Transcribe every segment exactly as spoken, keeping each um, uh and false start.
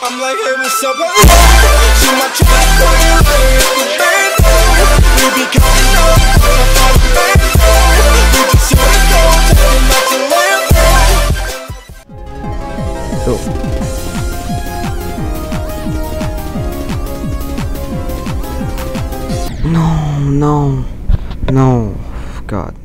I'm like, hey, what's up? She my trap for you, like a band. We be coming up, like a band. We just here to go, taking out the land. Oh. No, no, no, God.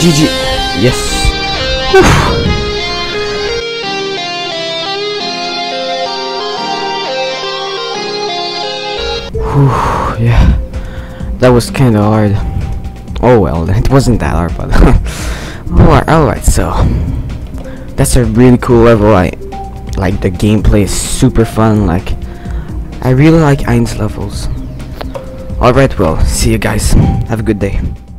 G G. Yes. Whew. Whew, yeah. That was kinda hard. Oh well, it wasn't that hard, but alright, alright, so that's a really cool level. I like the gameplay is super fun, like I really like Hinds levels. Alright, well, see you guys. Have a good day.